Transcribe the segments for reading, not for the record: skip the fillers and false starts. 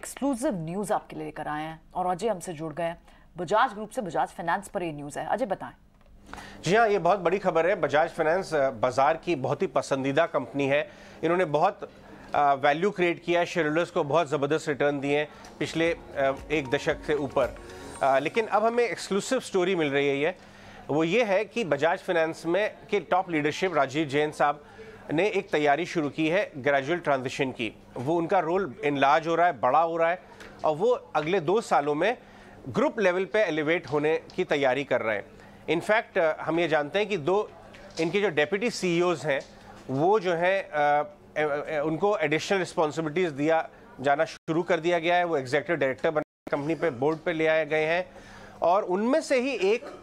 Exclusive news आपके लिए लेकर आए हैं और अजय हमसे जुड़ गए हैं बजाज ग्रुप से, बजाज फाइनेंस पर ये न्यूज़ है। अजय बताएं। जी हाँ, ये बहुत बड़ी खबर है। बजाज फाइनेंस बाजार की बहुत ही पसंदीदा कंपनी है। इन्होंने बहुत वैल्यू क्रिएट किया, शेयर होल्डर्स को बहुत ज़बरदस्त रिटर्न दिए पिछले एक दशक से ऊपर। लेकिन अब हमें एक्सक्लूसिव स्टोरी मिल रही है, ये वो ये है कि बजाज फाइनेंस में के टॉप लीडरशिप राजीव जैन साहब ने एक तैयारी शुरू की है ग्रेजुअल ट्रांजिशन की। वो उनका रोल इनलार्ज हो रहा है, बड़ा हो रहा है और वो अगले 2 सालों में ग्रुप लेवल पे एलिवेट होने की तैयारी कर रहे हैं। इनफैक्ट हम ये जानते हैं कि दो इनके जो डेप्यूटी सीईओज़ हैं वो जो हैं उनको एडिशनल रिस्पॉन्सिबिलिटीज़ दिया जाना शुरू कर दिया गया है। वो एग्जीक्यूटिव डायरेक्टर बने, कंपनी पे बोर्ड पे ले आए गए हैं और उनमें से ही एक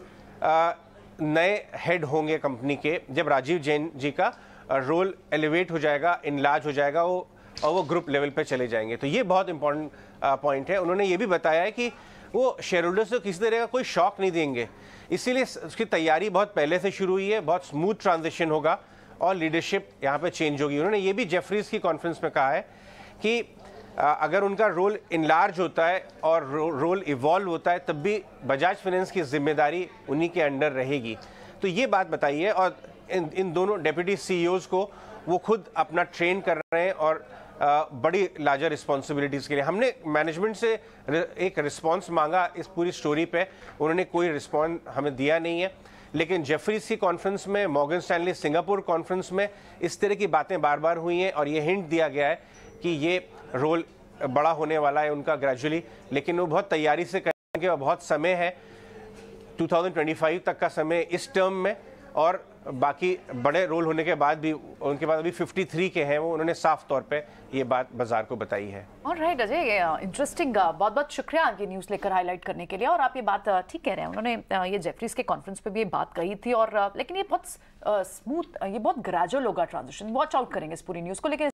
नए हेड होंगे कंपनी के जब राजीव जैन जी का रोल एलिवेट हो जाएगा, इनलार्ज हो जाएगा वो, और वो ग्रुप लेवल पे चले जाएंगे। तो ये बहुत इंपॉर्टेंट पॉइंट है। उन्होंने ये भी बताया है कि वो शेयर होल्डर्स को किसी तरह का कोई शॉक नहीं देंगे, इसीलिए उसकी तैयारी बहुत पहले से शुरू हुई है। बहुत स्मूथ ट्रांजिशन होगा और लीडरशिप यहाँ पे चेंज होगी। उन्होंने ये भी जेफरीज की कॉन्फ्रेंस में कहा है कि अगर उनका रोल इनलार्ज होता है और रोल इवॉल्व होता है तब भी बजाज फाइनेंस की जिम्मेदारी उन्हीं के अंडर रहेगी। तो ये बात बताई है और इन दोनों डेप्यूटी सीईओज को वो खुद अपना ट्रेन कर रहे हैं और बड़ी लार्जर रिस्पॉन्सिबिलिटीज़ के लिए। हमने मैनेजमेंट से एक रिस्पॉन्स मांगा इस पूरी स्टोरी पे, उन्होंने कोई रिस्पॉन्स हमें दिया नहीं है। लेकिन जेफरीज की कॉन्फ्रेंस में, मॉर्गन स्टैनली सिंगापुर कॉन्फ्रेंस में इस तरह की बातें बार बार हुई हैं और ये हिंट दिया गया है कि ये रोल बड़ा होने वाला है उनका ग्रेजुअली, लेकिन वो बहुत तैयारी से करेंगे और बहुत समय है, 2025 तक का समय इस टर्म में, और बाकी बड़े रोल होने के बाद भी उनके पास अभी 53 के हैं वो। उन्होंने साफ तौर पे ये बात बाजार को बताई है। ऑलराइट अजय, इंटरेस्टिंग, बहुत बहुत शुक्रिया आपकी न्यूज़ लेकर हाईलाइट करने के लिए। और आप ये बात ठीक कह रहे हैं, उन्होंने ये जेफरीज के कॉन्फ्रेंस पे भी ये बात कही थी। और लेकिन ये बहुत स्मूथ, ये बहुत ग्रेजुअल होगा ट्रांजिशन। वॉच आउट करेंगे इस पूरी न्यूज़ को। लेकिन